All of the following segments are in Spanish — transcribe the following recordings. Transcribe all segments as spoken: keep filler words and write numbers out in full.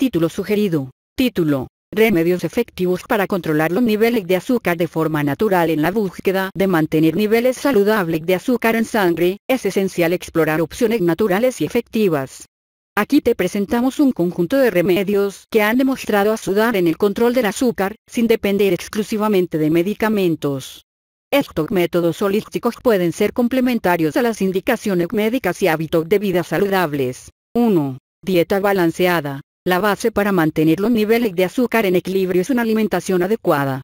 Título sugerido. Título. Remedios efectivos para controlar los niveles de azúcar de forma natural. En la búsqueda de mantener niveles saludables de azúcar en sangre, es esencial explorar opciones naturales y efectivas. Aquí te presentamos un conjunto de remedios que han demostrado ayudar en el control del azúcar, sin depender exclusivamente de medicamentos. Estos métodos holísticos pueden ser complementarios a las indicaciones médicas y hábitos de vida saludables. uno. Dieta balanceada. La base para mantener los niveles de azúcar en equilibrio es una alimentación adecuada.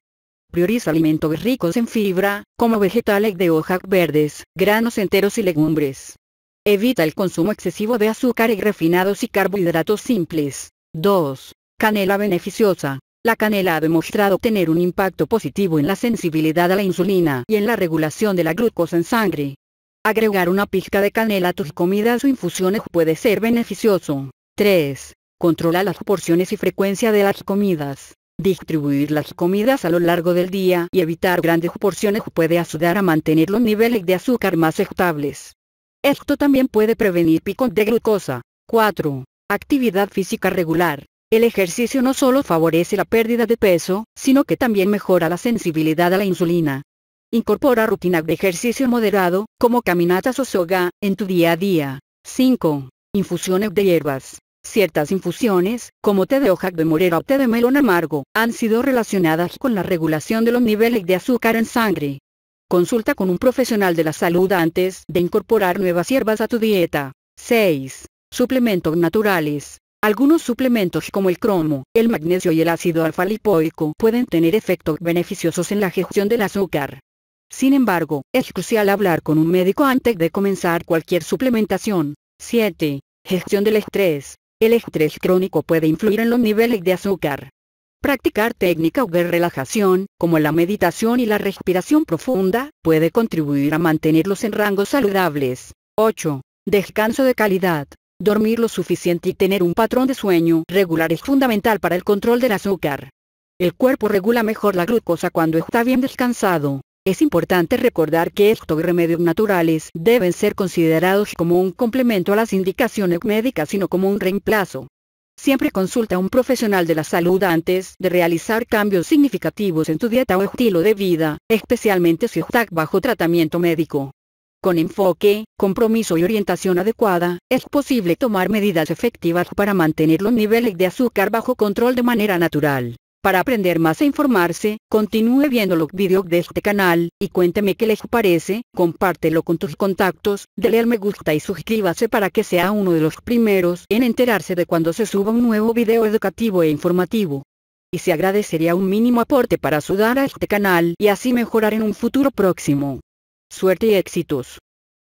Prioriza alimentos ricos en fibra, como vegetales de hojas verdes, granos enteros y legumbres. Evita el consumo excesivo de azúcares refinados y carbohidratos simples. dos. Canela beneficiosa. La canela ha demostrado tener un impacto positivo en la sensibilidad a la insulina y en la regulación de la glucosa en sangre. Agregar una pizca de canela a tus comidas o infusiones puede ser beneficioso. tres. Controla las porciones y frecuencia de las comidas. Distribuir las comidas a lo largo del día y evitar grandes porciones puede ayudar a mantener los niveles de azúcar más estables. Esto también puede prevenir picos de glucosa. cuatro. Actividad física regular. El ejercicio no solo favorece la pérdida de peso, sino que también mejora la sensibilidad a la insulina. Incorpora rutinas de ejercicio moderado, como caminatas o soga, en tu día a día. cinco. Infusiones de hierbas. Ciertas infusiones, como té de hoja de morera o té de melón amargo, han sido relacionadas con la regulación de los niveles de azúcar en sangre. Consulta con un profesional de la salud antes de incorporar nuevas hierbas a tu dieta. seis. Suplementos naturales. Algunos suplementos como el cromo, el magnesio y el ácido alfa-lipoico pueden tener efectos beneficiosos en la gestión del azúcar. Sin embargo, es crucial hablar con un médico antes de comenzar cualquier suplementación. siete. Gestión del estrés. El estrés crónico puede influir en los niveles de azúcar. Practicar técnicas de relajación, como la meditación y la respiración profunda, puede contribuir a mantenerlos en rangos saludables. ocho. Descanso de calidad. Dormir lo suficiente y tener un patrón de sueño regular es fundamental para el control del azúcar. El cuerpo regula mejor la glucosa cuando está bien descansado. Es importante recordar que estos remedios naturales deben ser considerados como un complemento a las indicaciones médicas y no como un reemplazo. Siempre consulta a un profesional de la salud antes de realizar cambios significativos en tu dieta o estilo de vida, especialmente si estás bajo tratamiento médico. Con enfoque, compromiso y orientación adecuada, es posible tomar medidas efectivas para mantener los niveles de azúcar bajo control de manera natural. Para aprender más e informarse, continúe viendo los videos de este canal, y cuénteme qué les parece, compártelo con tus contactos, dele al me gusta y suscríbase para que sea uno de los primeros en enterarse de cuando se suba un nuevo video educativo e informativo. Y se agradecería un mínimo aporte para ayudar a este canal y así mejorar en un futuro próximo. Suerte y éxitos.